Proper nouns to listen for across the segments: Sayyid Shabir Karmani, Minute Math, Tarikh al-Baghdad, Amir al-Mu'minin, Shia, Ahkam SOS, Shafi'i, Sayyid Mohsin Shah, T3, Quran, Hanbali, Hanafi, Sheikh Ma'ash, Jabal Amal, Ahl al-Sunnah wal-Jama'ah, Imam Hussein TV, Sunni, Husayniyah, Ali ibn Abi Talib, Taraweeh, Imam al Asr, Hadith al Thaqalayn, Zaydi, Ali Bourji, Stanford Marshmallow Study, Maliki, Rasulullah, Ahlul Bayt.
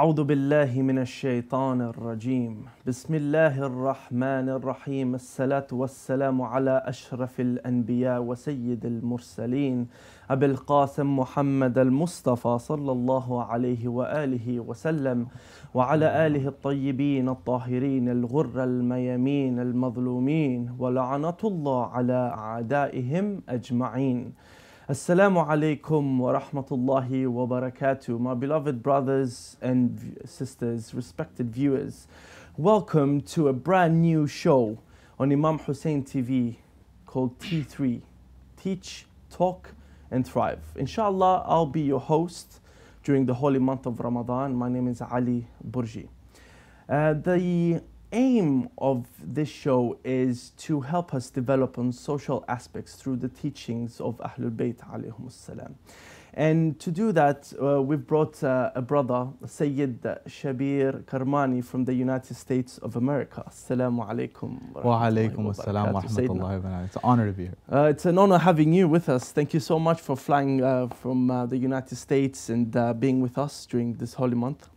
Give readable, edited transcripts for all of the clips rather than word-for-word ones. أعوذ بالله من الشيطان الرجيم بسم الله الرحمن الرحيم الصلاة والسلام على أشرف الأنبياء وسيد المرسلين أبي القاسم محمد المصطفى صلى الله عليه وآله وسلم وعلى آله الطيبين الطاهرين الغر الميامين المظلومين ولعنة الله على أعدائهم أجمعين. Assalamu alaikum wa rahmatullahi wa barakatuh. My beloved brothers and sisters, respected viewers, welcome to a brand new show on Imam Hussein TV called T3, Teach, Talk and Thrive. Inshallah, I'll be your host during the holy month of Ramadan. My name is Ali Bourji. The aim of this show is to help us develop on social aspects through the teachings of Ahlul Bayt alayhum salam. And to do that, we've brought a brother, Sayyid Shabir Karmani from the United States of America. Assalamu alaikum. Wa alaikum assalam wa rahmatullahi wa barakatuh. It's an honor to be here. It's an honor having you with us. Thank you so much for flying from the United States and being with us during this holy month.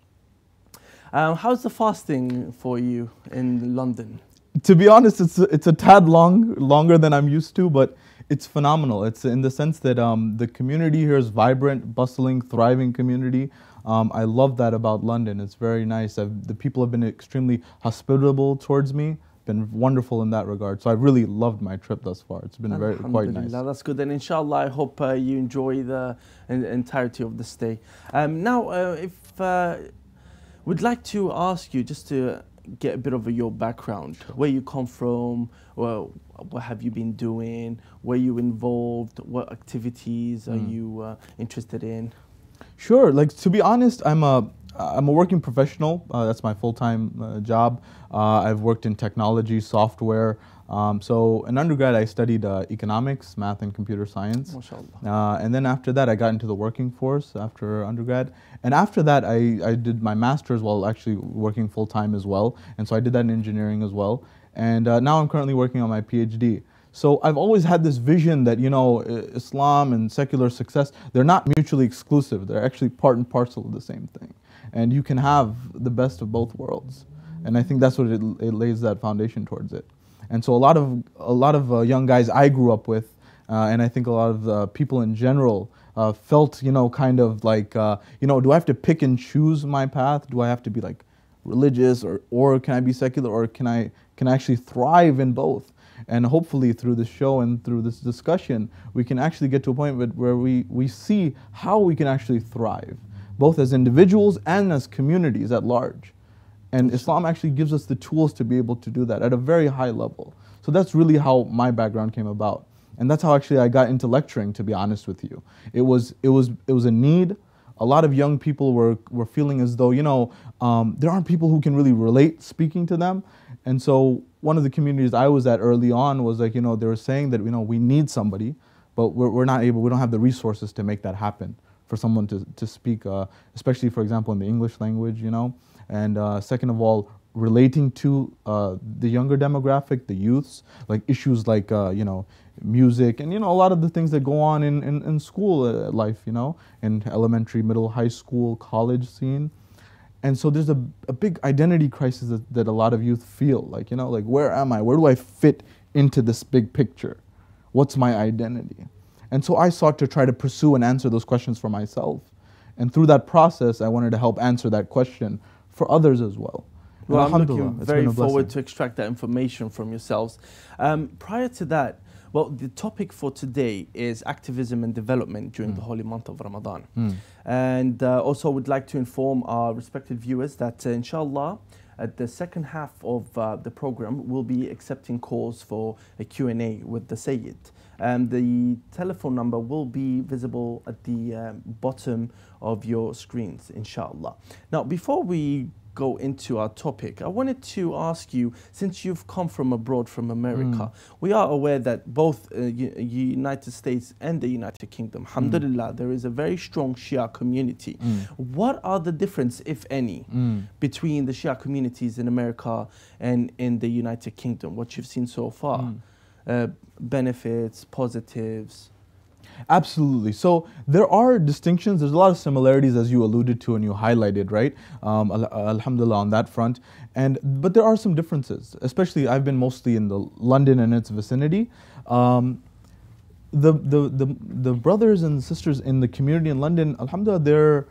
How's the fasting for you in London? To be honest, it's a tad longer than I'm used to, but it's phenomenal. It's in the sense that the community here is vibrant, bustling, thriving community. I love that about London. It's very nice. The people have been extremely hospitable towards me. Been wonderful in that regard. So I really loved my trip thus far. It's been very quite nice. That's good. And inshallah, I hope you enjoy the entirety of the stay. We'd like to ask you just to get a bit of your background, where you come from, what have you been doing, were you involved, what activities are you interested in? Sure. Like, to be honest, I'm a working professional. That's my full-time job. I've worked in technology, software. So in undergrad, I studied economics, math, and computer science. And then after that, I got into the working force after undergrad. And after that, I did my master's while actually working full-time as well. And so I did that in engineering as well. And now I'm currently working on my PhD. So I've always had this vision that, you know, Islam and secular success, they're not mutually exclusive. They're actually part and parcel of the same thing. And you can have the best of both worlds. And I think that's what it lays that foundation towards it. And so a lot of young guys I grew up with, and I think a lot of people in general felt, you know, kind of like, you know, do I have to pick and choose my path? Do I have to be like religious, or can I be secular, or can I actually thrive in both? And hopefully through this show and through this discussion, we can actually get to a point where we see how we can actually thrive, both as individuals and as communities at large. And Islam actually gives us the tools to be able to do that at a very high level. So that's really how my background came about. And that's how actually I got into lecturing, to be honest with you. It was a need. A lot of young people were feeling as though, you know, there aren't people who can really relate speaking to them. And so one of the communities I was at early on was like, you know, they were saying that, you know, we need somebody, but we're not able, we don't have the resources to make that happen for someone to speak, especially, for example, in the English language, you know. And second of all, relating to the younger demographic, the youths, like issues like, you know, music and, you know, a lot of the things that go on in school life, you know, in elementary, middle, high school, college scene. And so there's a big identity crisis that a lot of youth feel, like, you know, like, where am I? Where do I fit into this big picture? What's my identity? And so I sought to try to pursue and answer those questions for myself. And through that process, I wanted to help answer that question for others as well. Well, I'm looking very forward to extract that information from yourselves. Prior to that, well, the topic for today is activism and development during the holy month of Ramadan. And also would like to inform our respected viewers that inshallah, at the second half of the program, we'll be accepting calls for a Q&A with the Sayyid. And the telephone number will be visible at the bottom of your screens, inshallah. Now, before we go into our topic, I wanted to ask you, since you've come from abroad, from America, we are aware that both United States and the United Kingdom, alhamdulillah, there is a very strong Shia community. What are the differences, if any, between the Shia communities in America and in the United Kingdom, what you've seen so far? Benefits, positives? Absolutely. So there are distinctions. There's a lot of similarities, as you alluded to and you highlighted, right? Alhamdulillah on that front. But there are some differences, especially I've been mostly in the London and its vicinity. The brothers and sisters in the community in London, alhamdulillah, they're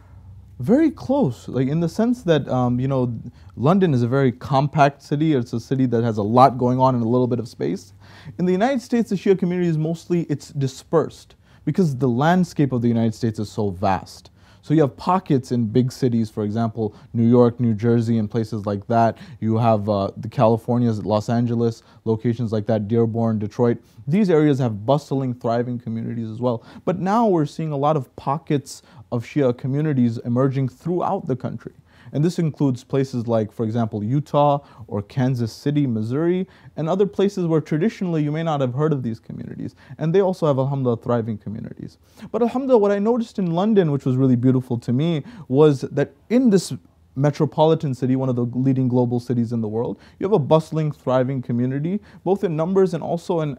very close, like in the sense that, you know, London is a very compact city. It's a city that has a lot going on in a little bit of space. In the United States, the Shia community is mostly, it's dispersed because the landscape of the United States is so vast. So you have pockets in big cities, for example, New York, New Jersey, and places like that. You have the Californias, Los Angeles, locations like that, Dearborn, Detroit. These areas have bustling, thriving communities as well. But now we're seeing a lot of pockets of Shia communities emerging throughout the country. And this includes places like, for example, Utah or Kansas City, Missouri, and other places where traditionally you may not have heard of these communities. And they also have, alhamdulillah, thriving communities. But alhamdulillah, what I noticed in London, which was really beautiful to me, was that in this metropolitan city, one of the leading global cities in the world, you have a bustling, thriving community, both in numbers and also in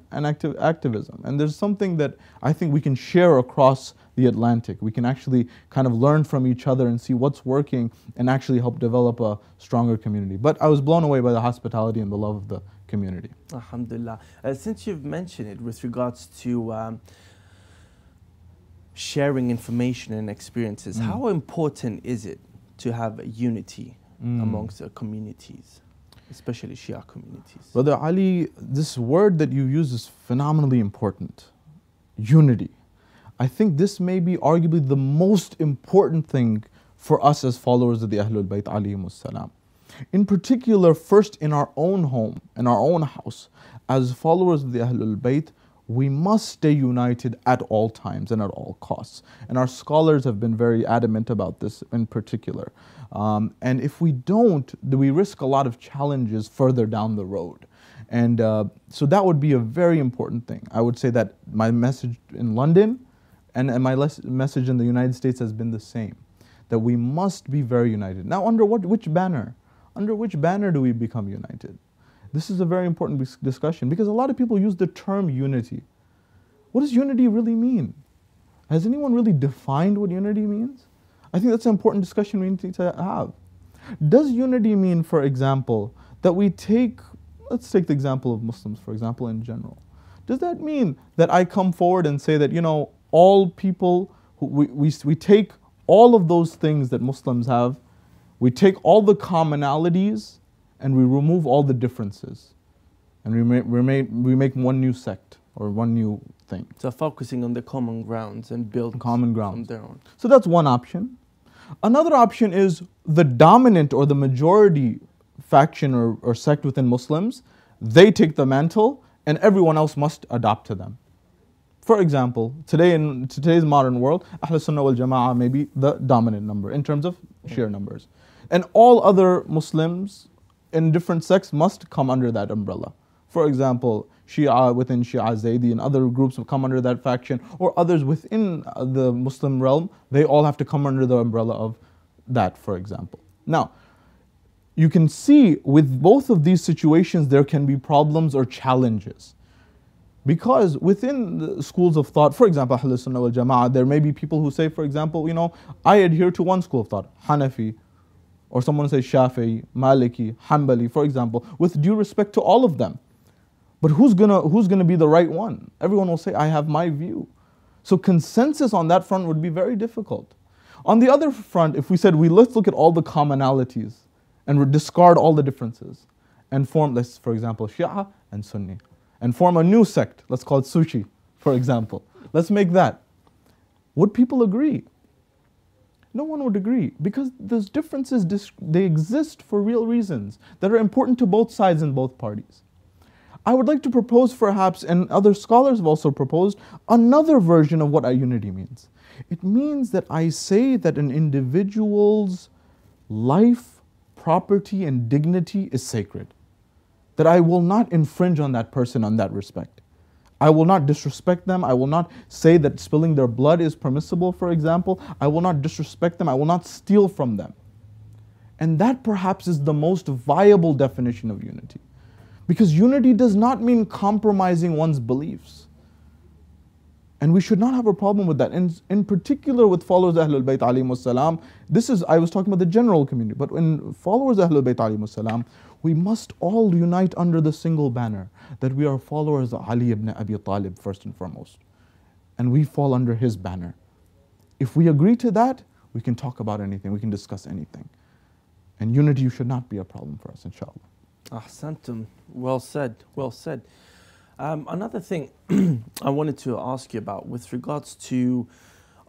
activism. And there's something that I think we can share across the Atlantic. We can actually kind of learn from each other and see what's working and actually help develop a stronger community. But I was blown away by the hospitality and the love of the community. Alhamdulillah. Since you've mentioned it with regards to sharing information and experiences, how important is it to have unity amongst the communities, especially Shia communities? Brother Ali, this word that you use is phenomenally important, unity. I think this may be arguably the most important thing for us as followers of the Ahlul Bayt alayhimus salam. In particular, first in our own home, in our own house, as followers of the Ahlul Bayt, we must stay united at all times and at all costs. And our scholars have been very adamant about this in particular. And if we don't, we risk a lot of challenges further down the road. And so that would be a very important thing. I would say that my message in London and my message in the United States has been the same, that we must be very united. Now, under which banner? Under which banner do we become united? This is a very important discussion because a lot of people use the term unity. What does unity really mean? Has anyone really defined what unity means? I think that's an important discussion we need to have. Does unity mean, for example, that we take, let's take the example of Muslims, for example, in general. Does that mean that I come forward and say that, you know, all people, we take all of those things that Muslims have, we take all the commonalities, and we remove all the differences, and we make one new sect or one new thing. So focusing on the common grounds and build common grounds on their own. So that's one option. Another option is the dominant or the majority faction or sect within Muslims, they take the mantle and everyone else must adopt to them. For example, today in today's modern world, Ahl al-Sunnah wal-Jama'ah may be the dominant number in terms of Shia numbers. And all other Muslims in different sects must come under that umbrella. For example, Shia within Shia Zaydi and other groups will come under that faction, or others within the Muslim realm, they all have to come under the umbrella of that, for example. Now, you can see with both of these situations there can be problems or challenges. Because within the schools of thought, for example, Ahl al-Sunnah wal-Jama'ah, there may be people who say, for example, you know, I adhere to one school of thought, Hanafi, or someone says Shafi'i, Maliki, Hanbali, for example, with due respect to all of them. But who's gonna be the right one? Everyone will say, I have my view. So consensus on that front would be very difficult. On the other front, if we said, let's look at all the commonalities and we discard all the differences and form, let's, for example, Shia and Sunni, and form a new sect, let's call it Sufi, for example. Let's make that. Would people agree? No one would agree because those differences, they exist for real reasons that are important to both sides and both parties. I would like to propose perhaps, and other scholars have also proposed, another version of what unity means. It means that I say that an individual's life, property and dignity is sacred. That I will not infringe on that person on that respect. I will not disrespect them. I will not say that spilling their blood is permissible, for example. I will not disrespect them. I will not steal from them. And that perhaps is the most viable definition of unity. Because unity does not mean compromising one's beliefs. And we should not have a problem with that. And in particular with followers of Ahlul Bayt alayhimus salam, this is, I was talking about the general community, but in followers of Ahlul Bayt alayhimus salam, we must all unite under the single banner that we are followers of Ali ibn Abi Talib first and foremost. And we fall under his banner. If we agree to that, we can talk about anything, we can discuss anything. And unity should not be a problem for us, inshallah. Ahsantum, well said, well said. Another thing I wanted to ask you about with regards to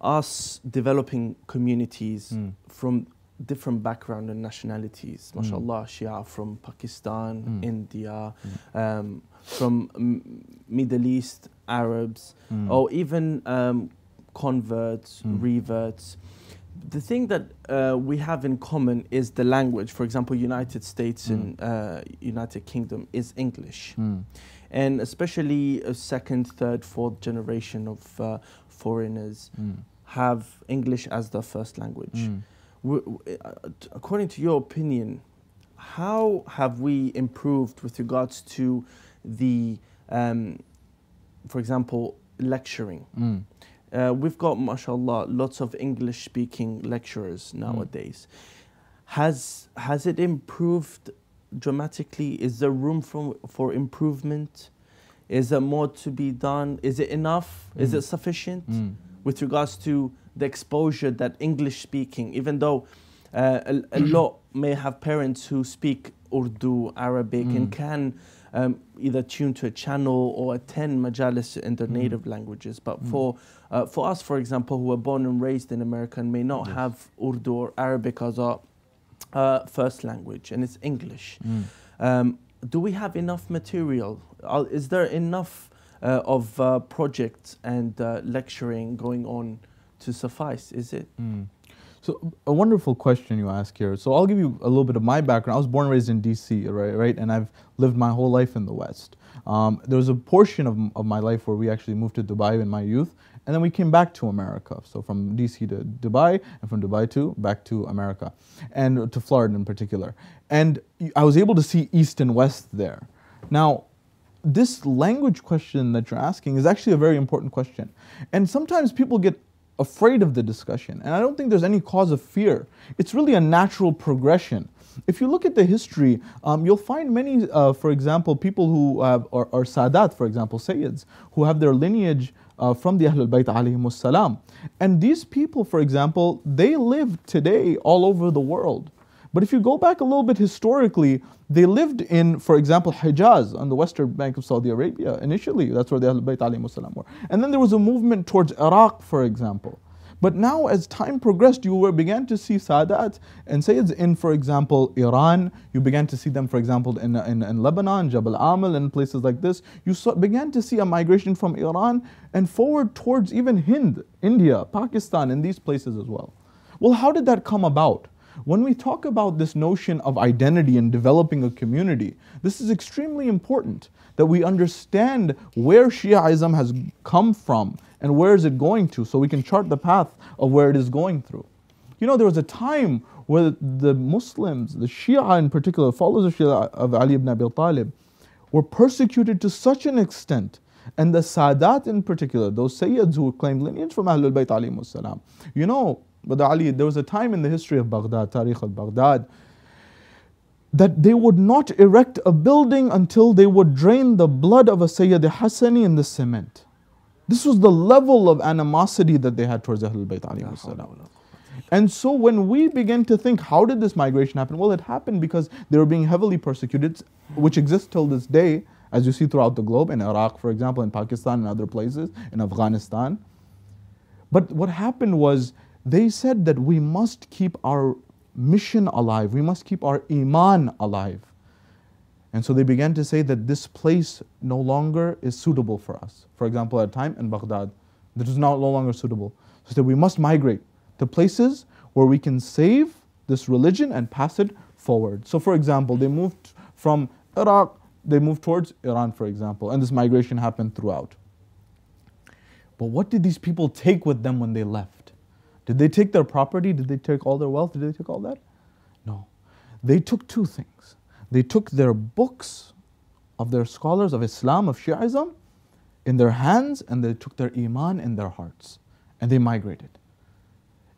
us developing communities from different background and nationalities. MashaAllah, Shia from Pakistan, India, from Middle East, Arabs, or even converts, reverts. The thing that we have in common is the language. For example, United States and United Kingdom is English. And especially a second, third, fourth generation of foreigners have English as their first language. According to your opinion, how have we improved with regards to the, for example, lecturing? We've got, mashallah, lots of English-speaking lecturers nowadays. Has it improved dramatically? Is there room for improvement? Is there more to be done? Is it enough? Is it sufficient with regards to the exposure that English speaking, even though a lot may have parents who speak Urdu, Arabic, and can either tune to a channel or attend majalis in their native languages. But for us, for example, who were born and raised in America and may not have Urdu or Arabic as our first language, and it's English. Do we have enough material? Is there enough of projects and lecturing going on to suffice? Is it? So a wonderful question you ask here. So I'll give you a little bit of my background. I was born and raised in DC, right? And I've lived my whole life in the West. There was a portion of my life where we actually moved to Dubai in my youth, and then we came back to America. So from DC to Dubai, and from Dubai to back to America, and to Florida in particular. And I was able to see East and West there. Now, this language question that you're asking is actually a very important question. And sometimes people get afraid of the discussion. And I don't think there's any cause of fear. It's really a natural progression. If you look at the history, you'll find many, for example, people who are Sadat, for example, Sayyids, who have their lineage from the Ahlul Bayt alayhimus salam. And these people, for example, they live today all over the world. But if you go back a little bit historically, they lived in, for example, Hijaz on the western bank of Saudi Arabia initially. That's where the Ahlul Bayt alayhimus salam were. And then there was a movement towards Iraq, for example. But now, as time progressed, you began to see Sadat and Sayyids in, for example, Iran. You began to see them, for example, in Lebanon, Jabal Amal, and places like this. You began to see a migration from Iran and forward towards even Hind, India, Pakistan, and these places as well. Well, how did that come about? When we talk about this notion of identity and developing a community, this is extremely important, that we understand where Shiaism has come from and where is it going to, so we can chart the path of where it is going through. You know, there was a time where the Muslims, the Shia in particular, followers of Shia of Ali ibn Abi Talib, were persecuted to such an extent. And the Sadat in particular, those Sayyids who claimed lineage from Ahlul Bayt alayhimus salam. You know, Brother Ali, there was a time in the history of Baghdad, Tarikh al-Baghdad, that they would not erect a building until they would drain the blood of a Sayyid Hassani in the cement. This was the level of animosity that they had towards Ahlul Bayt alayhimus salam. And so when we begin to think, how did this migration happen? Well, it happened because they were being heavily persecuted, which exists till this day, as you see throughout the globe, in Iraq, for example, in Pakistan and other places, in Afghanistan. But what happened was, they said that we must keep our mission alive, we must keep our iman alive. And so they began to say that this place no longer is suitable for us. For example, at a time in Baghdad, that is no longer suitable. So we must migrate to places where we can save this religion and pass it forward. So for example, they moved from Iraq, they moved towards Iran, for example, and this migration happened throughout. But what did these people take with them when they left? Did they take their property? Did they take all their wealth? Did they take all that? No. They took two things. They took their books of their scholars of Islam, of Shi'ism, in their hands, and they took their iman in their hearts, and they migrated.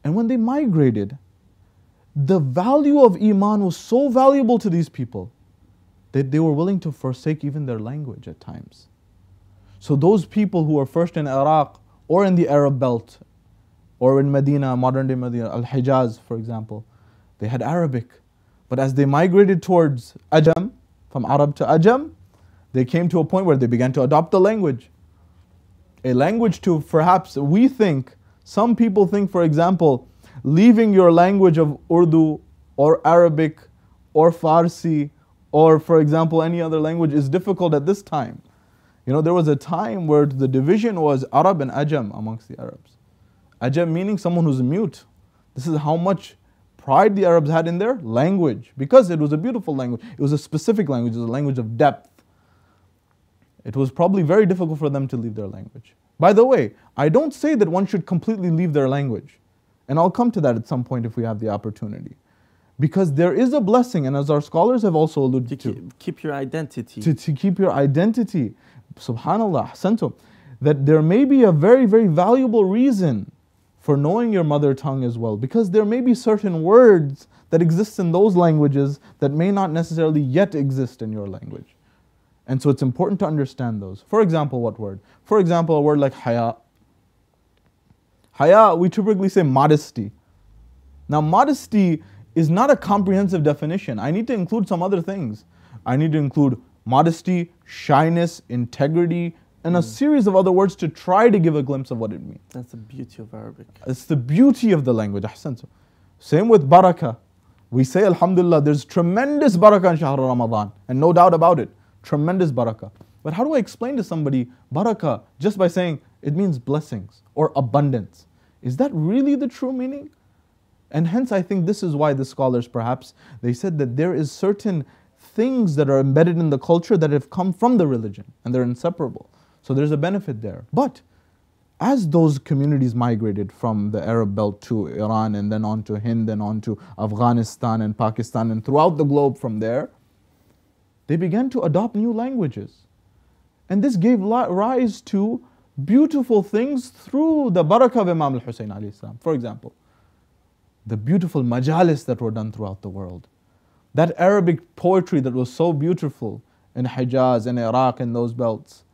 And when they migrated, the value of iman was so valuable to these people that they were willing to forsake even their language at times. So those people who were first in Iraq or in the Arab belt or in Medina, modern day Medina, Al-Hijaz for example, they had Arabic. But as they migrated towards Ajam, from Arab to Ajam, they came to a point where they began to adopt the language. A language to perhaps we think, some people think for example, leaving your language of Urdu or Arabic or Farsi or for example any other language is difficult at this time. You know, there was a time where the division was Arab and Ajam amongst the Arabs. Ajam meaning someone who's mute. This is how much pride the Arabs had in their language, because it was a beautiful language. It was a specific language. It was a language of depth. It was probably very difficult for them to leave their language. By the way, I don't say that one should completely leave their language. And I'll come to that at some point if we have the opportunity. Because there is a blessing, and as our scholars have also alluded to, keep your identity. To keep your identity. SubhanAllah, ahsantum. That there may be a very, very valuable reason for knowing your mother tongue as well. Because there may be certain words that exist in those languages that may not necessarily yet exist in your language. And so it's important to understand those. For example, what word? For example, a word like haya. Haya, we typically say modesty. Now modesty is not a comprehensive definition. I need to include some other things. I need to include modesty, shyness, integrity, and a series of other words to try to give a glimpse of what it means. That's the beauty of Arabic. It's the beauty of the language. Ahsantum. Same with barakah. We say alhamdulillah, there's tremendous barakah in Shahr Ramadan, and no doubt about it, tremendous barakah. But how do I explain to somebody barakah just by saying it means blessings or abundance? Is that really the true meaning? And hence I think this is why the scholars perhaps, they said that there is certain things that are embedded in the culture that have come from the religion and they're inseparable. So there's a benefit there. But as those communities migrated from the Arab belt to Iran and then on to Hind and on to Afghanistan and Pakistan and throughout the globe from there, they began to adopt new languages. And this gave rise to beautiful things through the barakah of Imam al-Hussein alayhi salam. For example, the beautiful majalis that were done throughout the world. That Arabic poetry that was so beautiful in Hijaz and Iraq and those belts.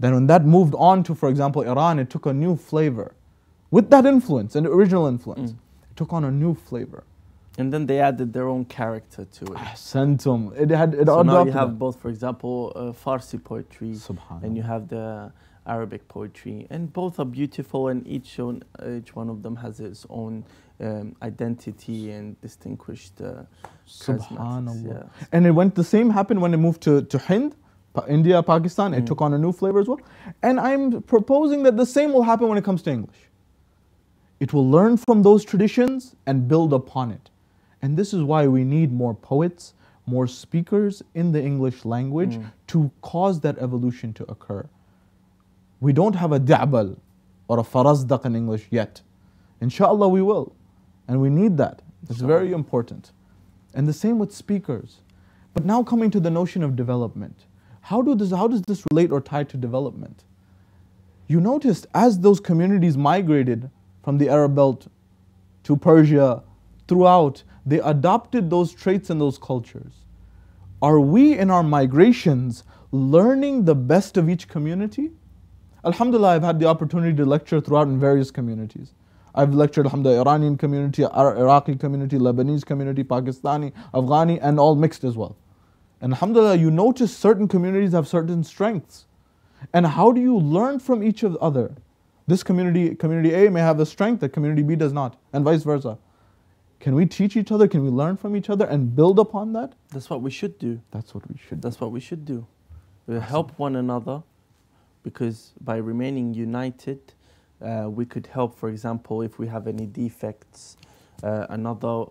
Then when that moved on to, for example, Iran, it took a new flavor. With that influence, an original influence, it took on a new flavor. And then they added their own character to it. Ahsantum. So now you have both, for example, Farsi poetry, and you have the Arabic poetry, and both are beautiful, and each one of them has its own identity and distinguished subhanallah. Yeah. And the same happened when it moved to Hind, India, Pakistan. It took on a new flavor as well. And I'm proposing that the same will happen when it comes to English. It will learn from those traditions and build upon it. And this is why we need more poets, more speakers in the English language to cause that evolution to occur. We don't have a da'bal or a farazdaq in English yet. Inshallah we will. And we need that. It's very important. And the same with speakers. But now coming to the notion of development. How does this relate or tie to development? You noticed as those communities migrated from the Arab belt to Persia, throughout, they adopted those traits and those cultures. Are we in our migrations learning the best of each community? Alhamdulillah, I've had the opportunity to lecture throughout in various communities. I've lectured alhamdulillah, Iranian community, Iraqi community, Lebanese community, Pakistani, Afghani, and all mixed as well. And alhamdulillah, you notice certain communities have certain strengths. And how do you learn from each other? This community A may have a strength that community B does not, and vice versa. Can we teach each other? Can we learn from each other and build upon that? That's what we should do. That's what we should do. That's what we should do. We help one another. Because by remaining united, we could help, for example, if we have any defects, another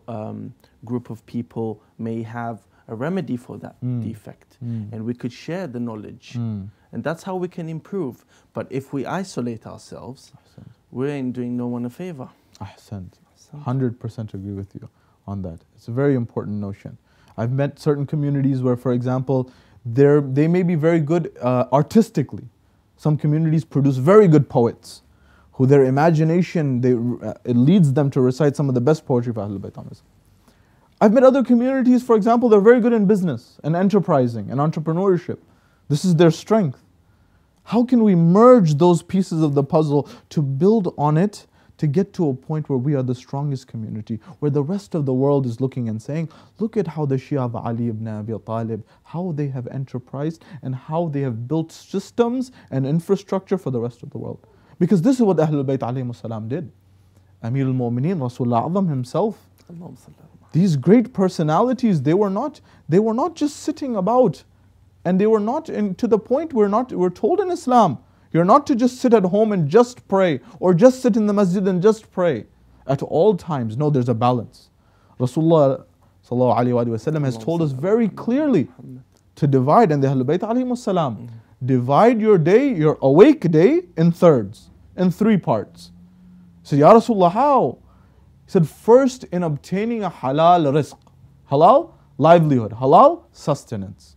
group of people may have a remedy for that defect. And we could share the knowledge. And that's how we can improve. But if we isolate ourselves, we're doing no one a favor. Ahsant. 100% agree with you on that. It's a very important notion. I've met certain communities where, for example, they may be very good artistically. Some communities produce very good poets who their imagination, it leads them to recite some of the best poetry for Ahlul Bayt. I've met other communities, for example, they're very good in business and enterprising and entrepreneurship. This is their strength. How can we merge those pieces of the puzzle to build on it to get to a point where we are the strongest community, where the rest of the world is looking and saying, look at how the Shia of Ali ibn Abi Talib, how they have enterprised and how they have built systems and infrastructure for the rest of the world. Because this is what Ahlul Bayt alayhimus salam did. Amir al-Mu'minin, Rasulullah Azam himself, these great personalities, they were not just sitting about. And they were not, to the point we're told in Islam, you're not to just sit at home and just pray, or just sit in the masjid and just pray at all times. No, there's a balance. Rasulullah sallallahu alaihi wasallam has told us very clearly to divide, and the Ahlul Bayt alayhimus salam, divide your day, your awake day, in thirds, in three parts. So, Ya Rasulullah, how? He said, first in obtaining a halal rizq, halal livelihood, halal sustenance.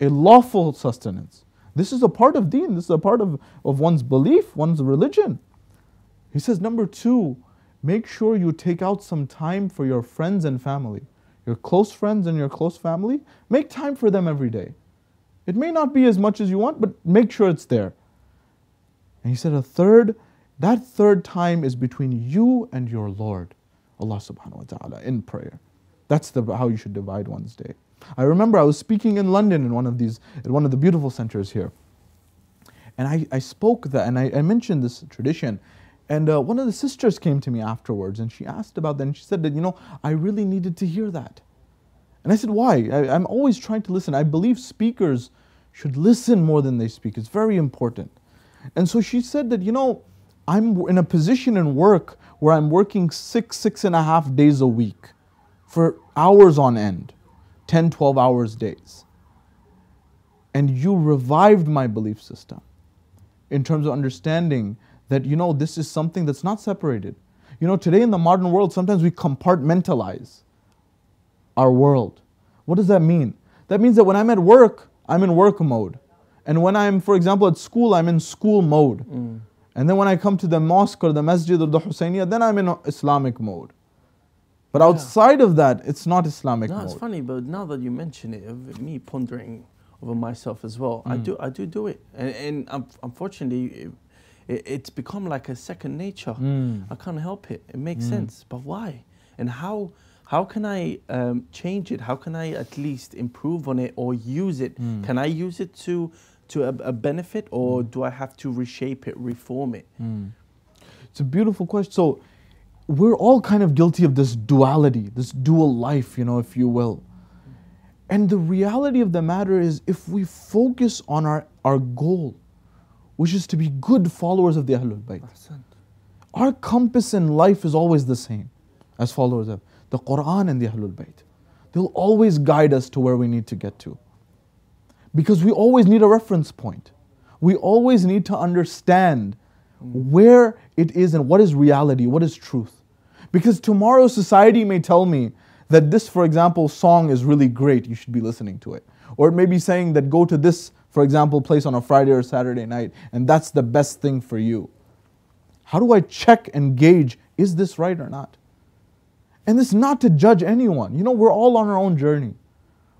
A lawful sustenance. This is a part of deen, this is a part of one's belief, one's religion. He says, number two, make sure you take out some time for your friends and family. Your close friends and your close family, make time for them every day. It may not be as much as you want, but make sure it's there. And he said a third, that third time is between you and your Lord, Allah subhanahu wa ta'ala, in prayer. That's how you should divide one's day. I remember I was speaking in London in one of the beautiful centers here, and I spoke that, and I mentioned this tradition, and one of the sisters came to me afterwards, and she asked about that, and she said that, you know, I really needed to hear that. And I said, why? I'm always trying to listen. I believe speakers should listen more than they speak. It's very important. And so she said that, you know, I'm in a position in work where I'm working six and a half days a week for hours on end. 10, 12 hours days. And you revived my belief system in terms of understanding that, you know, this is something that's not separated. You know, today in the modern world, sometimes we compartmentalize our world. What does that mean? That means that when I'm at work, I'm in work mode. And when I'm, for example, at school, I'm in school mode. And then when I come to the mosque or the masjid or the Husayniyah, then I'm in Islamic mode. But outside of that, it's not Islamic mode. No, it's funny, but now that you mention it, of me pondering over myself as well, I do it. And unfortunately, it's become like a second nature. I can't help it. It makes sense. But why? And how can I change it? How can I at least improve on it or use it? Can I use it to a benefit, or do I have to reshape it, reform it? It's a beautiful question. So, we're all kind of guilty of this duality, this dual life, you know, if you will. And the reality of the matter is, if we focus on our goal, which is to be good followers of the Ahlul Bayt, our compass in life is always the same as followers of the Quran and the Ahlul Bayt. They'll always guide us to where we need to get to. Because we always need a reference point. We always need to understand where it is and what is reality, what is truth. Because tomorrow society may tell me that this, for example, song is really great, you should be listening to it. Or it may be saying that go to this, for example, place on a Friday or Saturday night, and that's the best thing for you. How do I check and gauge, is this right or not? And this not to judge anyone. You know, we're all on our own journey.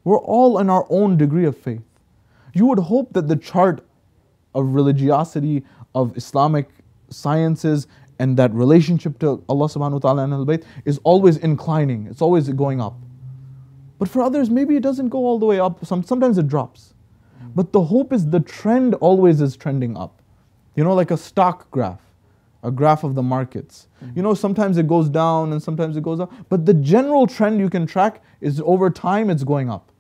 We're all in our own degree of faith. You would hope that the chart of religiosity, of Islamic sciences, and that relationship to Allah subhanahu wa ta'ala and Ahlul Bayt is always inclining, it's always going up. But for others, maybe it doesn't go all the way up, sometimes it drops. But the hope is the trend always is trending up. You know, like a stock graph, a graph of the markets. You know, sometimes it goes down and sometimes it goes up, but the general trend you can track is over time it's going up.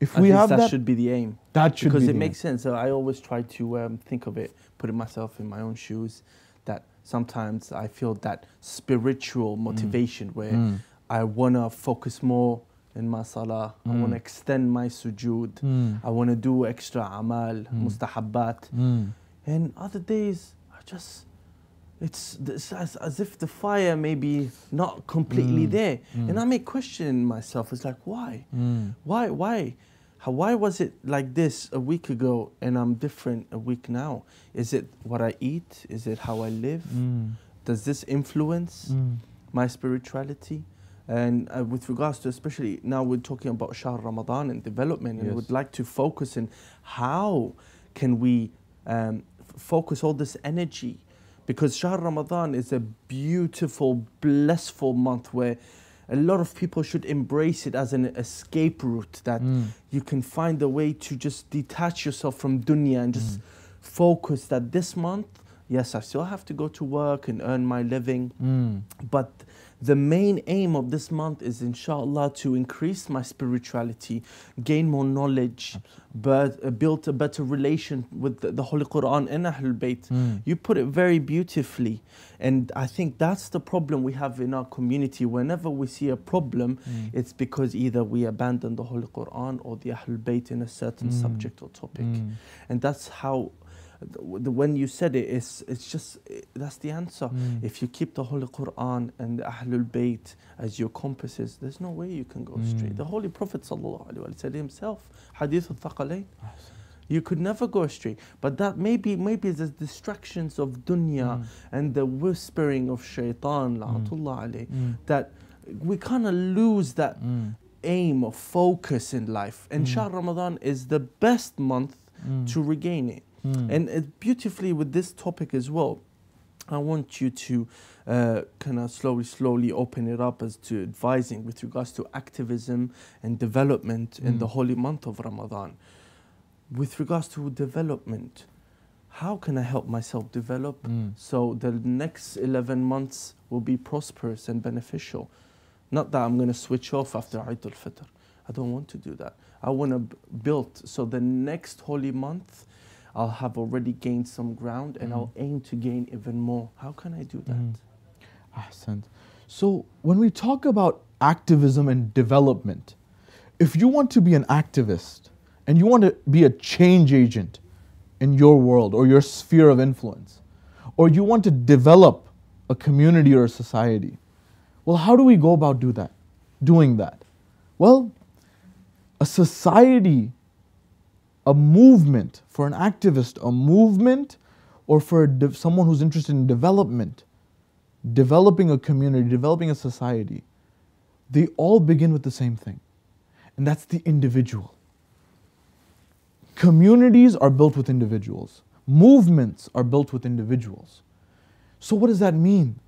If we have that should be the aim. That should be the aim. Because it makes sense. I always try to think of it, putting myself in my own shoes, that sometimes I feel that spiritual motivation where I want to focus more in my salah, I want to extend my sujood, I want to do extra amal, mustahabbat. And other days, I just, it's as if the fire may be not completely there. And I may question myself, it's like, why? Why? Why was it like this a week ago and I'm different a week now? Is it what I eat? Is it how I live? Does this influence my spirituality? And with regards to, especially now we're talking about Shahr Ramadan and development, and would like to focus on how can we focus all this energy, because Shahr Ramadan is a beautiful, blissful month where a lot of people should embrace it as an escape route, that you can find a way to just detach yourself from dunya and just focus that this month, yes, I still have to go to work and earn my living, but the main aim of this month is, inshallah, to increase my spirituality, gain more knowledge, build a better relation with the Holy Quran and Ahlul Bayt. You put it very beautifully. And I think that's the problem we have in our community. Whenever we see a problem, it's because either we abandon the Holy Quran or the Ahlul Bayt in a certain subject or topic. And that's how... when you said it, it's just, that's the answer. If you keep the Holy Quran and the Ahlul Bayt as your compasses, there's no way you can go astray. The Holy Prophet ﷺ said himself, Hadith al Thaqalayn, you could never go astray. But that maybe the distractions of dunya and the whispering of shaitan, that we kind of lose that aim of focus in life. And Shahr Ramadan is the best month to regain it. And beautifully with this topic as well, I want you to kind of slowly open it up as to advising with regards to activism and development in the holy month of Ramadan. With regards to development, how can I help myself develop so the next 11 months will be prosperous and beneficial? Not that I'm going to switch off after Eid al-Fitr. I don't want to do that. I want to build so the next holy month I'll have already gained some ground and I'll aim to gain even more. How can I do that? Ahsan. So when we talk about activism and development, if you want to be an activist and you want to be a change agent in your world or your sphere of influence, or you want to develop a community or a society, well, how do we go about doing that? Well, a society, a movement for an activist, a movement, or for someone who's interested in development, developing a community, developing a society, they all begin with the same thing, and that's the individual. Communities are built with individuals. Movements are built with individuals. So what does that mean?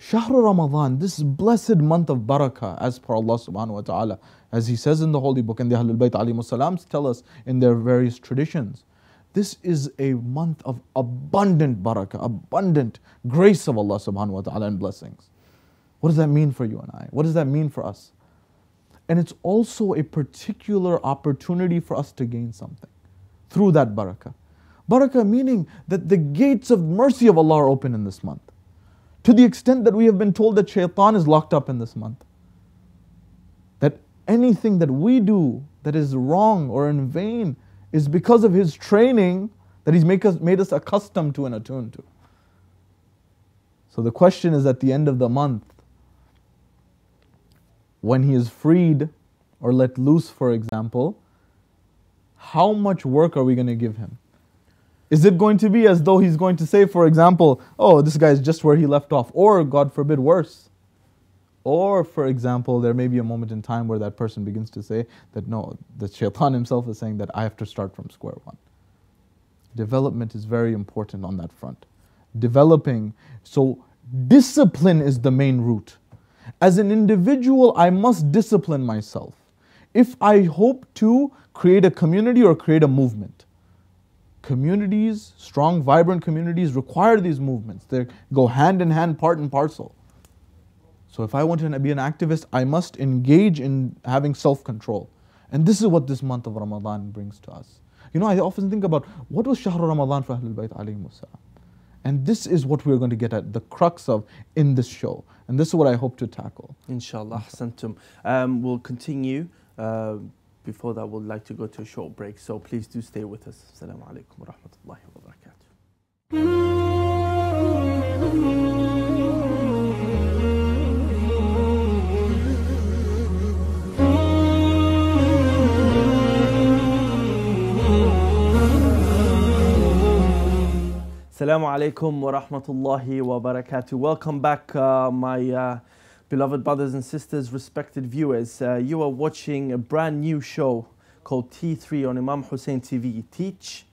Shahr Ramadan, this blessed month of barakah, as per Allah subhanahu wa ta'ala, as He says in the Holy Book, and the Ahlul Bayt alayhimus salam tell us in their various traditions, this is a month of abundant barakah, abundant grace of Allah subhanahu wa ta'ala and blessings. What does that mean for you and I? What does that mean for us? And it's also a particular opportunity for us to gain something through that barakah. Barakah meaning that the gates of mercy of Allah are open in this month, to the extent that we have been told that shaitan is locked up in this month. That anything that we do that is wrong or in vain is because of his training that he's made us accustomed to and attuned to. So the question is, at the end of the month, when he is freed or let loose, for example, how much work are we going to give him? Is it going to be as though he's going to say, for example, oh, this guy is just where he left off, or God forbid, worse? Or, for example, there may be a moment in time where that person begins to say that no, the shaitan himself is saying that I have to start from square one. Development is very important on that front. Developing, so discipline is the main route. As an individual, I must discipline myself if I hope to create a community or create a movement. Communities, strong, vibrant communities require these movements. They go hand in hand, part and parcel. So if I want to be an activist, I must engage in having self-control. And this is what this month of Ramadan brings to us. You know, I often think about, what was Shahr Ramadan for Ahlul Bayt alayhimus salam? And this is what we're going to get at, the crux of in this show. And this is what I hope to tackle. Inshallah, ahsantum. We'll continue. Before that, we'd like to go to a short break, so please do stay with us. Assalamu alaikum wa rahmatullahi wa barakatuh. Assalamu alaikum wa rahmatullahi wa barakatuh. Welcome back my beloved brothers and sisters, respected viewers. You are watching a brand new show called T3 on Imam Hussein TV. Teach,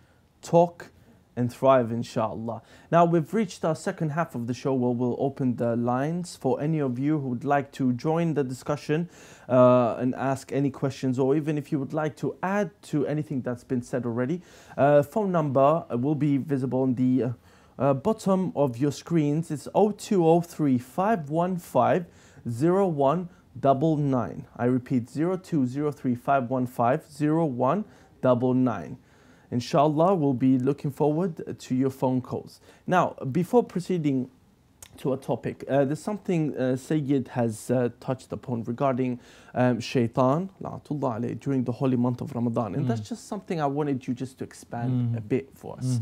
talk and thrive, inshallah. Now we've reached our second half of the show where we'll open the lines for any of you who would like to join the discussion and ask any questions, or even if you would like to add to anything that's been said already. Phone number will be visible on the bottom of your screens. It's 0203 515 0199. I repeat, 0203 515 0199. Inshallah, we'll be looking forward to your phone calls. Now, before proceeding to a topic, there's something Sayyid has touched upon regarding shaitan during the holy month of Ramadan. And that's just something I wanted you just to expand a bit for us.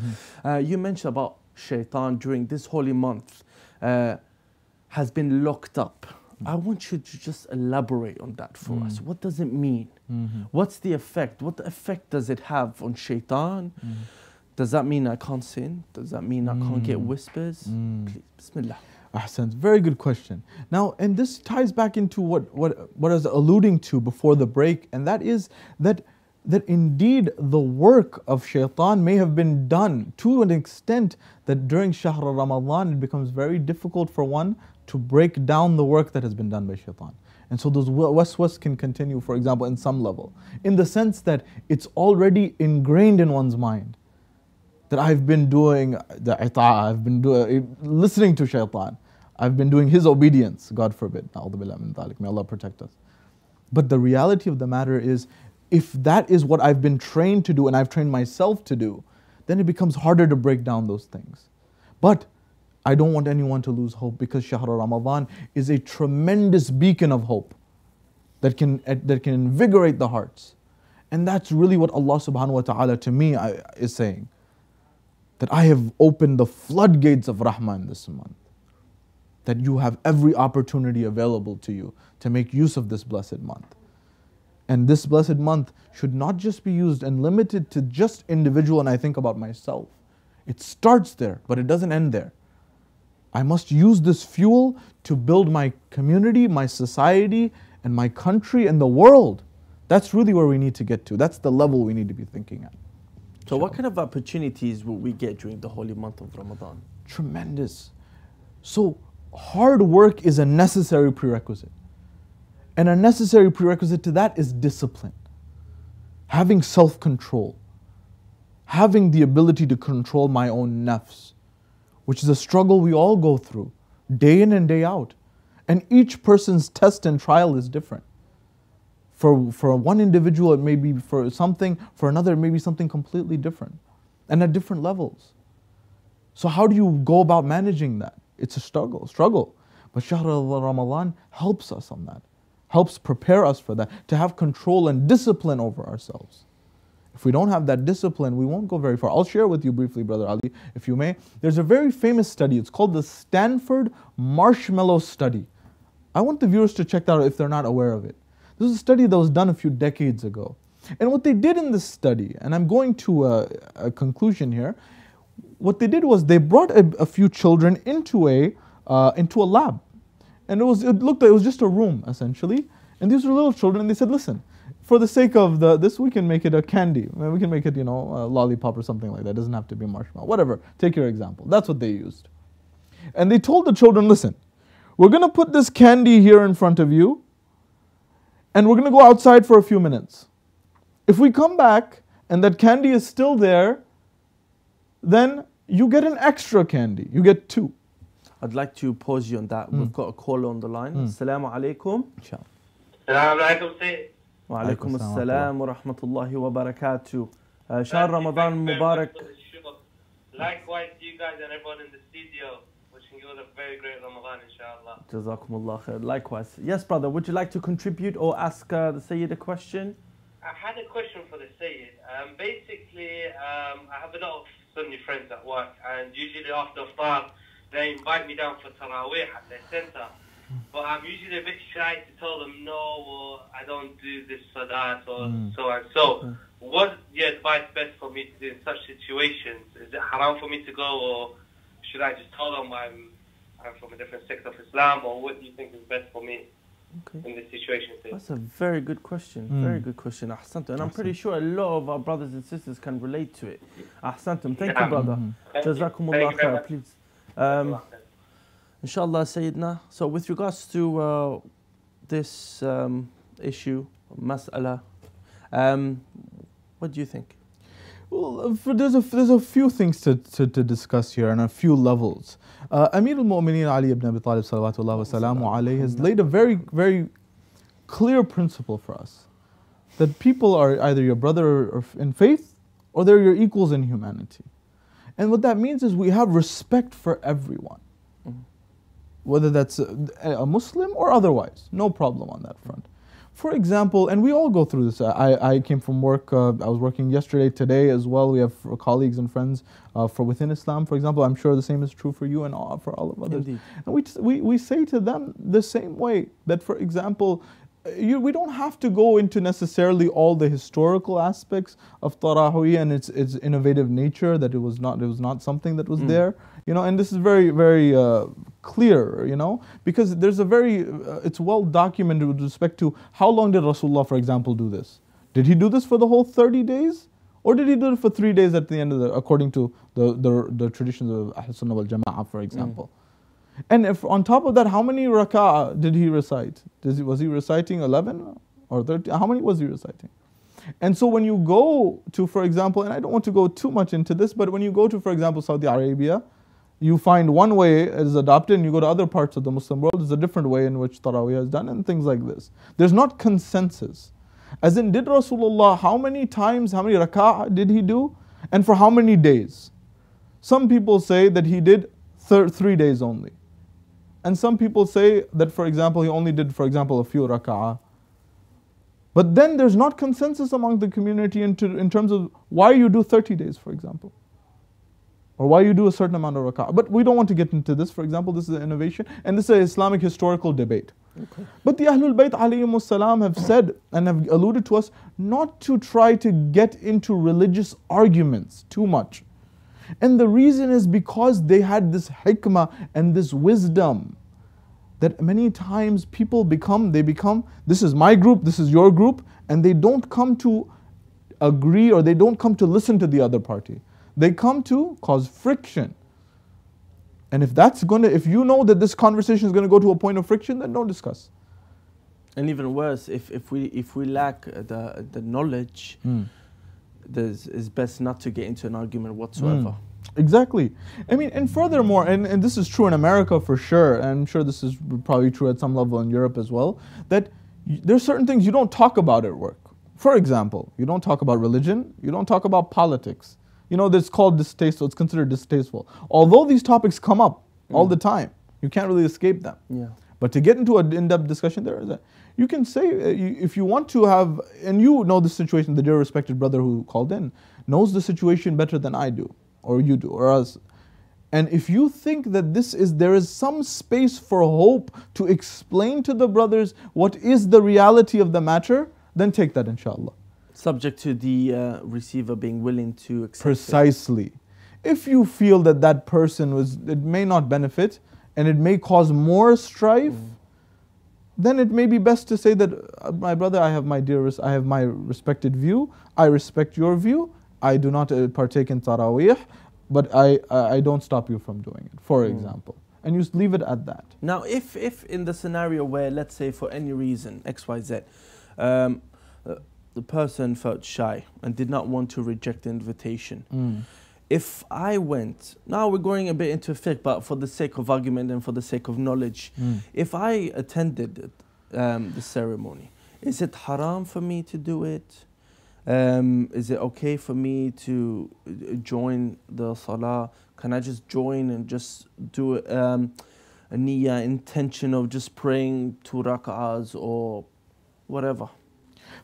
You mentioned about shaitan during this holy month has been locked up. I want you to just elaborate on that for us. What does it mean? What's the effect? What effect does it have on shaitan? Does that mean I can't sin? Does that mean I can't get whispers? Please, Bismillah. Ahsan, very good question. Now, and this ties back into what I was alluding to before the break, and that is that indeed the work of shaitan may have been done to an extent that during Shahr Ramadan it becomes very difficult for one to break down the work that has been done by shaitan. And so those waswas can continue, for example, in some level, in the sense that it's already ingrained in one's mind that I've been doing the ita'ah, I've been listening to shaitan, I've been doing his obedience, God forbid, na'udhu billahi min dhalik, may Allah protect us. But the reality of the matter is, if that is what I've been trained to do and I've trained myself to do, then it becomes harder to break down those things. But I don't want anyone to lose hope, because Shahr Ramadan is a tremendous beacon of hope that can invigorate the hearts. And that's really what Allah subhanahu wa ta'ala to me is saying. That I have opened the floodgates of Rahmah in this month. That you have every opportunity available to you to make use of this blessed month. And this blessed month should not just be used and limited to just individual and I think about myself. It starts there, but it doesn't end there. I must use this fuel to build my community, my society, and my country, and the world. That's really where we need to get to. That's the level we need to be thinking at. So what kind of opportunities will we get during the holy month of Ramadan? Tremendous. So hard work is a necessary prerequisite. And a necessary prerequisite to that is discipline. Having self-control. Having the ability to control my own nafs, which is a struggle we all go through, day in and day out. And each person's test and trial is different. For one individual, it may be for something, for another, it may be something completely different, and at different levels. So how do you go about managing that? It's a struggle. But Shahr Ramadan helps us on that, helps prepare us for that, to have control and discipline over ourselves. If we don't have that discipline, we won't go very far. I'll share with you briefly, Brother Ali, if you may. There's a very famous study. It's called the Stanford Marshmallow Study. I want the viewers to check that out if they're not aware of it. This is a study that was done a few decades ago. And what they did in this study, and I'm going to a conclusion here, what they did was they brought a few children into a lab. And it looked like it was just a room, essentially. And these were little children, and they said, listen, for the sake of this, we can make it a candy. We can make it, a lollipop or something like that. It doesn't have to be marshmallow. Whatever. Take your example. That's what they used. And they told the children, listen, we're going to put this candy here in front of you, and we're going to go outside for a few minutes. If we come back and that candy is still there, then you get an extra candy. You get two. I'd like to pause you on that. We've got a caller on the line. Assalamu alaikum. Inshallah. Assalamu alaikum. Wa alaykum as-salam wa rahmatullahi wa barakatuh. Shahr Ramadan Mubarak. Likewise to you guys and everyone in the studio, wishing you all a very great Ramadan, inshallah. Jazakumullah khair. Likewise. Yes, brother, would you like to contribute or ask the Sayyid a question? I had a question for the Sayyid. Basically, I have a lot of Sunni friends at work, and usually after iftar, they invite me down for Taraweeh at their center. But I'm usually a bit shy to tell them no, or I don't do this or that, or so and so. What's the advice best for me to do in such situations? Is it haram for me to go, or should I just tell them I'm from a different sect of Islam, or what do you think is best for me in this situation? That's a very good question. Very good question, Ahsantum. And I'm pretty sure a lot of our brothers and sisters can relate to it. Ahsantum, thank you, brother. Jazakumullah khair, please. Inshallah, Sayyidina. So with regards to this issue, mas'ala, what do you think? Well, there's a few things to discuss here on a few levels. Amir al-Mu'minin Ali ibn Abi Talib salawatullah wassalamu alayhi has laid a very, very clear principle for us. That people are either your brother in faith or they're your equals in humanity. And what that means is we have respect for everyone. Whether that's a Muslim or otherwise, no problem on that front. For example, and we all go through this. I came from work. I was working yesterday, today as well. We have colleagues and friends for within Islam, for example. I'm sure the same is true for you and all, for all of others. Indeed. And we say to them the same way that, for example, we don't have to go into necessarily all the historical aspects of Tarahui and its innovative nature, that it was not something that was there. You know, and this is very, very clear, you know, because there's a very, it's well documented with respect to how long did Rasulullah, for example, do this? Did he do this for the whole 30 days? Or did he do it for 3 days at the end of the, according to the traditions of Ahl al-Sunnah wal-Jama'ah, for example? And if on top of that, how many raka'ah did he recite? Was he reciting 11 or 13? How many was he reciting? And so when you go to, for example, and I don't want to go too much into this, but when you go to, for example, Saudi Arabia, you find one way is adopted, and you go to other parts of the Muslim world, there's a different way in which Taraweeh is done, and things like this. There's not consensus. As in, did Rasulullah, how many times, how many raka'ah did he do? And for how many days? Some people say that he did 3 days only. And some people say that, for example, he only did, for example, a few raka'ah. But then there's not consensus among the community in terms of why you do 30 days, for example. Or why you do a certain amount of raka'ah. But we don't want to get into this, for example. This is an innovation. And this is an Islamic historical debate. But the Ahlul Bayt alayhimus salam have said and have alluded to us not to try to get into religious arguments too much. And the reason is because they had this hikmah and this wisdom that many times people become, this is my group, this is your group, and they don't come to agree, or they don't come to listen to the other party. They come to cause friction. And if you know that this conversation is going to go to a point of friction, then don't discuss. And even worse, if we lack the knowledge, it's best not to get into an argument whatsoever. Exactly. I mean, and furthermore, and this is true in America for sure, and I'm sure this is probably true at some level in Europe as well, that there's certain things you don't talk about at work. For example, you don't talk about religion, you don't talk about politics. You know, it's called distasteful, it's considered distasteful. Although these topics come up all the time, you can't really escape them. Yeah. But to get into an in-depth discussion, there is that. You can say, if you want to have, and you know the situation, the dear respected brother who called in knows the situation better than I do, or you do, or us. And if you think that there is some space for hope to explain to the brothers what is the reality of the matter, then take that, inshallah. Subject to the receiver being willing to accept. Precisely. It. If you feel that that person it may not benefit and it may cause more strife, then it may be best to say that, my brother, I have my respected view. I respect your view. I do not partake in Taraweeh, but I don't stop you from doing it. For example, and you just leave it at that. Now, if in the scenario where, let's say, for any reason X, Y, Z. The person felt shy and did not want to reject the invitation. If I went, now we're going a bit into fiqh, but for the sake of argument and for the sake of knowledge, if I attended the ceremony, is it haram for me to do it? Is it okay for me to join the salah? Can I just join and just do a niyyah, intention of just praying 2 rak'ahs or whatever?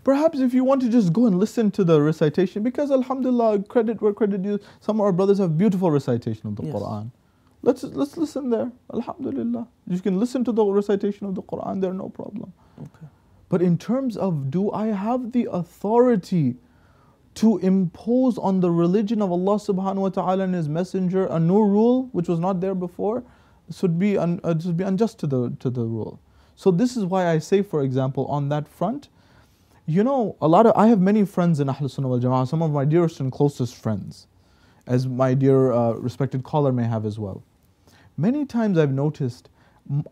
Perhaps if you want to just go and listen to the recitation, because alhamdulillah, credit where credit is, some of our brothers have beautiful recitation of the Quran. Let's listen there, alhamdulillah. You can listen to the recitation of the Quran there, no problem. But in terms of, do I have the authority to impose on the religion of Allah subhanahu wa ta'ala and His Messenger a new rule which was not there before, this would be unjust to the rule. So this is why I say, for example, on that front, you know, I have many friends in Ahl al-Sunnah wal-Jama'ah, some of my dearest and closest friends, as my dear respected caller may have as well. Many times I've noticed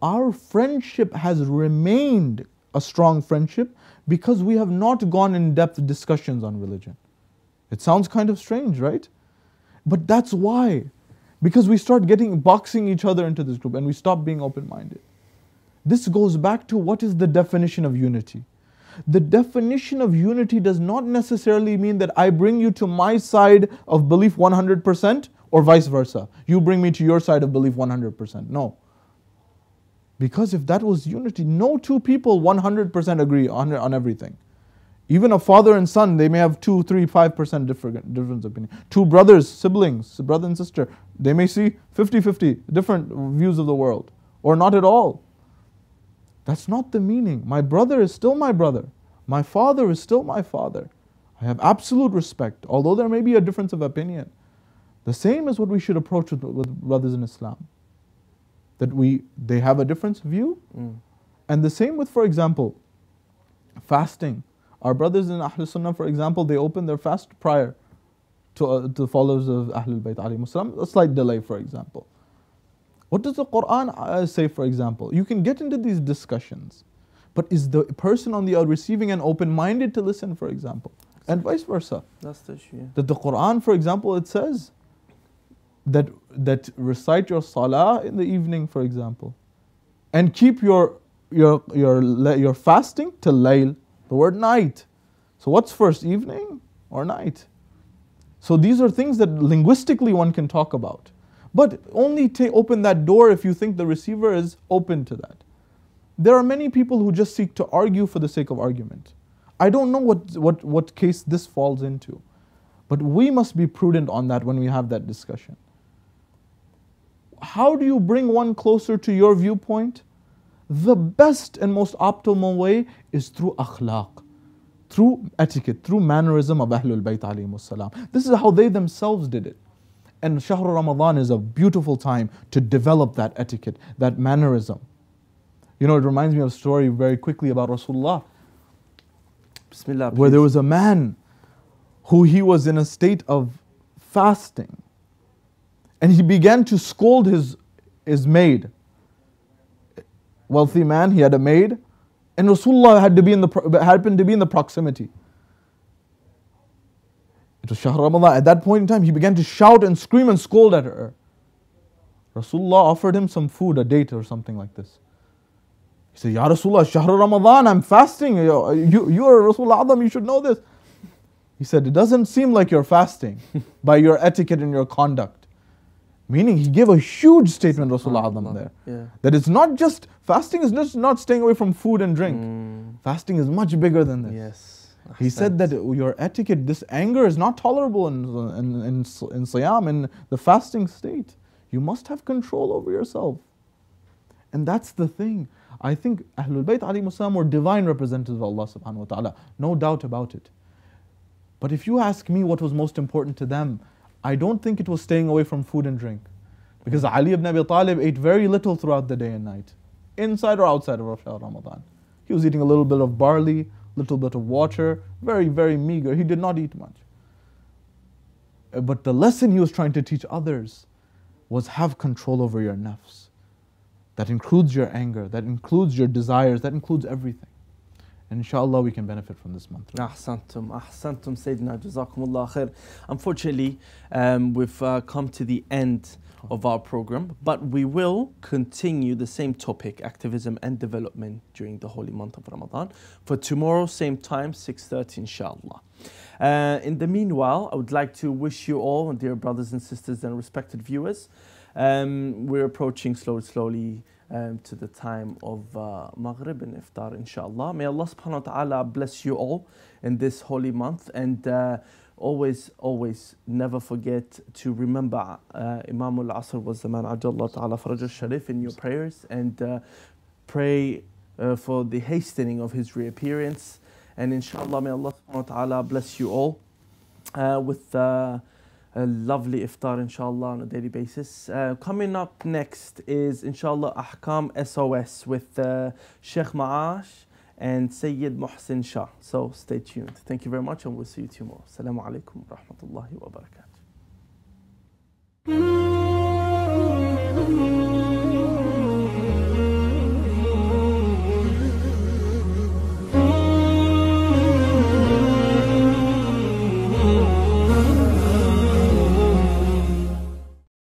our friendship has remained a strong friendship because we have not gone in depth discussions on religion. It sounds kind of strange, right? But that's why. Because we start boxing each other into this group and we stop being open-minded. This goes back to what is the definition of unity. The definition of unity does not necessarily mean that I bring you to my side of belief 100% or vice versa. You bring me to your side of belief 100%. No. Because if that was unity, no two people 100% agree on everything. Even a father and son, they may have 2, 3, 5% difference of opinion. Two brothers, siblings, brother and sister, they may see 50-50 different views of the world or not at all. That's not the meaning. My brother is still my brother. My father is still my father. I have absolute respect, although there may be a difference of opinion. The same is what we should approach with brothers in Islam. That they have a different view. And the same with, for example, fasting. Our brothers in Ahlul Sunnah, for example, they open their fast prior to the followers of Ahlul Bayt alayhi salam, a slight delay, for example. What does the Quran say, for example? You can get into these discussions, but is the person on the receiving end open-minded to listen, for example? And vice versa. That's the issue. Yeah. That the Quran, for example, it says that recite your salah in the evening, for example, and keep your fasting till layl, the word night. So what's first, evening or night? So these are things that linguistically one can talk about. But only open that door if you think the receiver is open to that. There are many people who just seek to argue for the sake of argument. I don't know what case this falls into. But we must be prudent on that when we have that discussion. How do you bring one closer to your viewpoint? The best and most optimal way is through akhlaq, through etiquette, through mannerism of Ahlul Bayt alayhimu salam. This is how they themselves did it. And Shahr Ramadan is a beautiful time to develop that etiquette, that mannerism. You know, it reminds me of a story very quickly about Rasulullah. Bismillah, where there was a man who he was in a state of fasting. And he began to scold his maid. Wealthy man, he had a maid. And Rasulullah happened to be in the proximity. It was Shahr Ramadan. At that point in time, he began to shout and scream and scold at her. Rasulullah offered him some food, a date or something like this. He said, Ya Rasulullah, Shahr Ramadan, I'm fasting. You are Rasulullah Adam, you should know this. He said, it doesn't seem like you're fasting by your etiquette and your conduct. Meaning he gave a huge statement, Rasulullah Adam, there. Yeah. That it's not just, fasting is just not staying away from food and drink. Fasting is much bigger than this. Yes. He said that your etiquette, this anger is not tolerable in Siyam, in the fasting state. You must have control over yourself. And that's the thing. I think Ahlul Bayt alayhimu salam were divine representatives of Allah subhanahu wa ta'ala. No doubt about it. But if you ask me what was most important to them, I don't think it was staying away from food and drink. Because Ali ibn Abi Talib ate very little throughout the day and night. Inside or outside of Ramadan. He was eating a little bit of barley, little bit of water, very, very meager. He did not eat much. But the lesson he was trying to teach others was have control over your nafs. That includes your anger, that includes your desires, that includes everything. And inshaAllah we can benefit from this month. Ahsantum Sayyidina, Jazakumullah khair. Unfortunately, we've come to the end of our program, but we will continue the same topic, activism and development during the holy month of Ramadan, for tomorrow, same time, 6:30, inshallah. In the meanwhile, I would like to wish you all, dear brothers and sisters and respected viewers, we're approaching slowly to the time of Maghrib and Iftar, inshallah. May Allah subhanahu wa ta'ala bless you all in this holy month, and always never forget to remember Imam al Asr was the man, Ajjallah Ta'ala Faraj al-Sharif, in your prayers, and pray for the hastening of his reappearance. And inshallah, may Allah subhanahu wa ta'ala bless you all. with a lovely iftar, inshallah, on a daily basis. Coming up next is, inshallah, Ahkam SOS with Sheikh Ma'ash and Sayyid Mohsin Shah. So stay tuned. Thank you very much, and we'll see you tomorrow. Assalamu alaikum wa rahmatullahi wa barakatuh.